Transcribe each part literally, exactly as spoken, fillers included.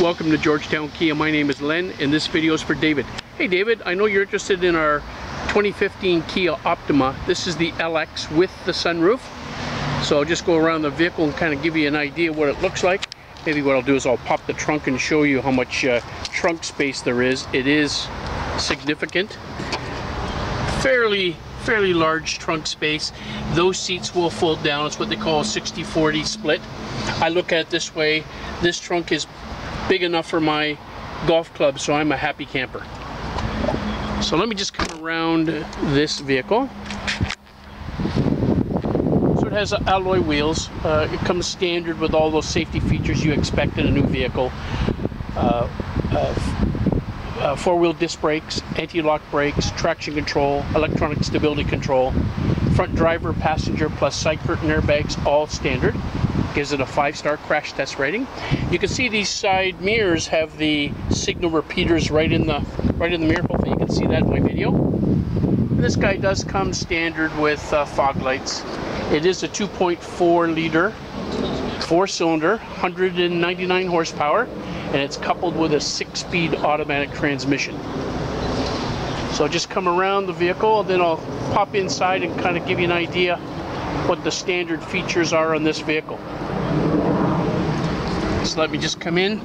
Welcome to Georgetown Kia. My name is Len and this video is for David. Hey David, I know you're interested in our twenty fifteen Kia Optima. This is the L X with the sunroof. So I'll just go around the vehicle and kind of give you an idea what it looks like. Maybe what I'll do is I'll pop the trunk and show you how much uh, trunk space there is. It is significant. Fairly, fairly large trunk space. Those seats will fold down. It's what they call a sixty forty split. I look at it this way. This trunk is big enough for my golf club, so I'm a happy camper. So let me just come around this vehicle. So it has alloy wheels. Uh, it comes standard with all those safety features you expect in a new vehicle. Uh, uh, uh, four-wheel disc brakes, anti-lock brakes, traction control, electronic stability control, front driver, passenger, plus side curtain airbags, all standard. Gives it a five-star crash test rating. You can see these side mirrors have the signal repeaters right in the right in the mirror. Hopefully you can see that in my video. And this guy does come standard with uh, fog lights. It is a two point four liter four-cylinder, one hundred ninety-nine horsepower, and it's coupled with a six-speed automatic transmission. So I'll just come around the vehicle, then I'll pop inside and kind of give you an idea what the standard features are on this vehicle. So let me just come in.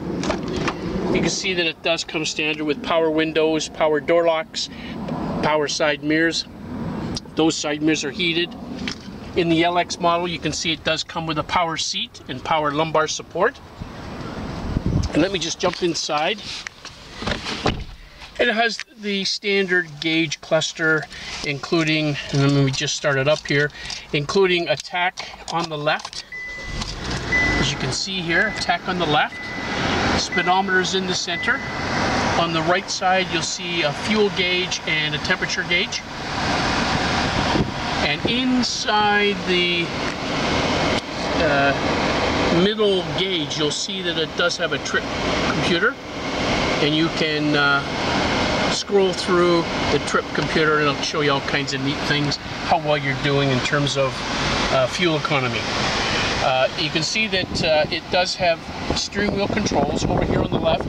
You can see that it does come standard with power windows, power door locks, power side mirrors. Those side mirrors are heated. In the L X model, you can see it does come with a power seat and power lumbar support. And let me just jump inside. It has the standard gauge cluster, including, and then we just started up here, including attack on the left. As you can see here, attack on the left. Speedometer is in the center. On the right side, you'll see a fuel gauge and a temperature gauge. And inside the uh, middle gauge, you'll see that it does have a trip computer, and you can uh, scroll through the trip computer and it'll show you all kinds of neat things, how well you're doing in terms of uh, fuel economy. Uh, you can see that uh, it does have steering wheel controls. Over here on the left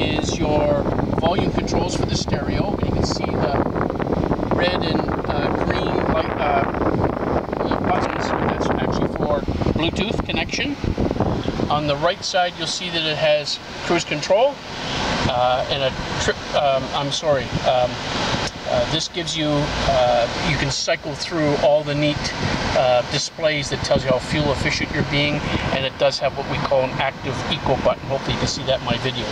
is your volume controls for the stereo. You can see the red and uh, green light uh, buttons. That's actually for Bluetooth connection. On the right side you'll see that it has cruise control. Uh, and a trip, um, I'm sorry, um, uh, this gives you, uh, you can cycle through all the neat uh, displays that tells you how fuel efficient you're being, and it does have what we call an active eco button. Hopefully you can see that in my video.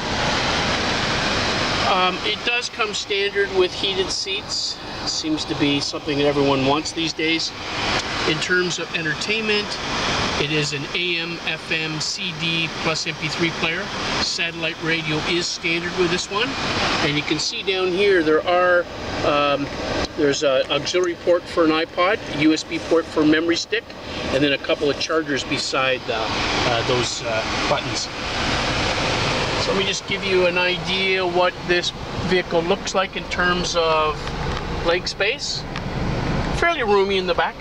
Um, it does come standard with heated seats. Seems to be something that everyone wants these days. In terms of entertainment, it is an A M, F M, C D, plus M P three player. Satellite radio is standard with this one. And you can see down here there are, um, there's an auxiliary port for an iPod, a U S B port for a memory stick, and then a couple of chargers beside the, uh, those uh, buttons. So let me just give you an idea what this vehicle looks like in terms of leg space. Fairly roomy in the back.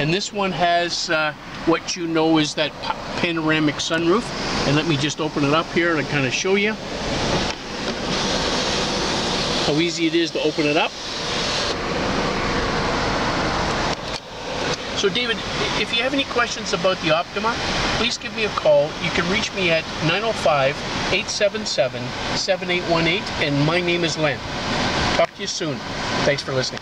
And this one has uh, what you know is that panoramic sunroof. And let me just open it up here and kind of show you how easy it is to open it up. So David, if you have any questions about the Optima, please give me a call. You can reach me at nine oh five, eight seven seven, seven eight one eight. And my name is Len. Talk to you soon. Thanks for listening.